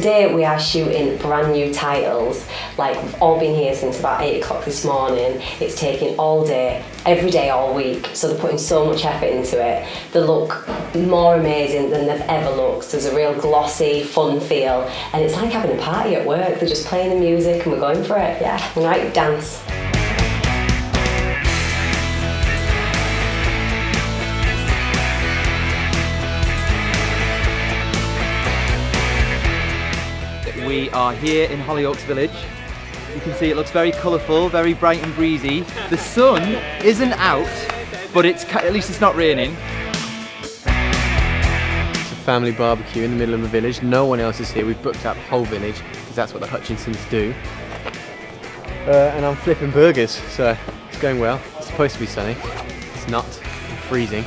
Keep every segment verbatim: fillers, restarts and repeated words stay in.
Today we are shooting brand new titles. Like, we've all been here since about eight o'clock this morning. It's taking all day, every day, all week. So they're putting so much effort into it. They look more amazing than they've ever looked. There's a real glossy, fun feel. And it's like having a party at work. They're just playing the music and we're going for it. Yeah, right, dance. We are here in Hollyoaks village. You can see it looks very colourful, very bright and breezy. The sun isn't out, but it's, at least it's not raining. It's a family barbecue in the middle of the village. No one else is here. We've booked up the whole village because that's what the Hutchinsons do. Uh, and I'm flipping burgers, so it's going well. It's supposed to be sunny. It's not. I'm freezing.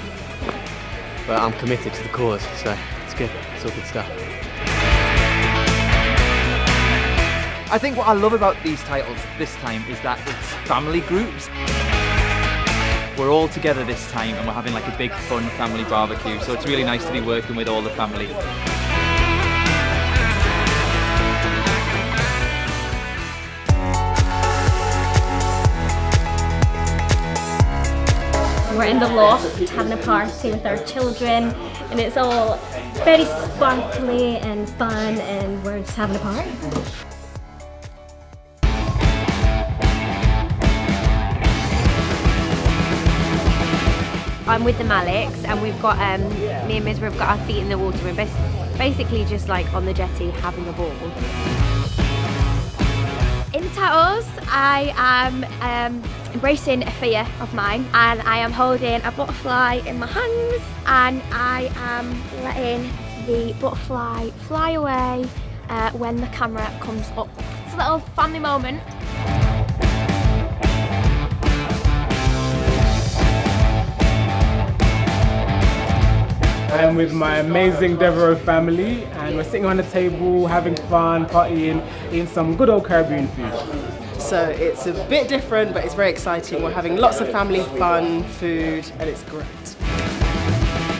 But I'm committed to the cause, so it's good. It's all good stuff. I think what I love about these titles this time is that it's family groups. We're all together this time and we're having like a big fun family barbecue, so it's really nice to be working with all the family. We're in the loft having a party with our children and it's all very sparkly and fun and we're just having a party. I'm with the Maliks and we've got, um, me and Misra have got our feet in the water. We're bas basically just like on the jetty having a ball. In the titles, I am um, embracing a fear of mine and I am holding a butterfly in my hands and I am letting the butterfly fly away uh, when the camera comes up. It's a little family moment. I'm with my amazing Devereux family and we're sitting on the table, having fun, partying, eating some good old Caribbean food. So it's a bit different but it's very exciting. We're having lots of family fun, food and it's great.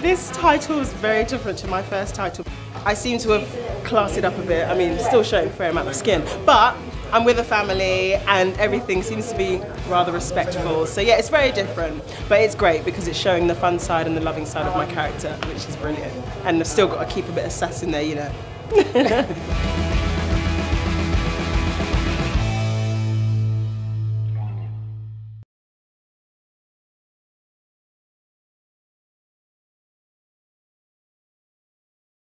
This title is very different to my first title. I seem to have classed it up a bit. I mean, still showing a fair amount of skin, but I'm with a family and everything seems to be rather respectful. So yeah, it's very different, but it's great because it's showing the fun side and the loving side of my character, which is brilliant. And I've still got to keep a bit of sass in there, you know.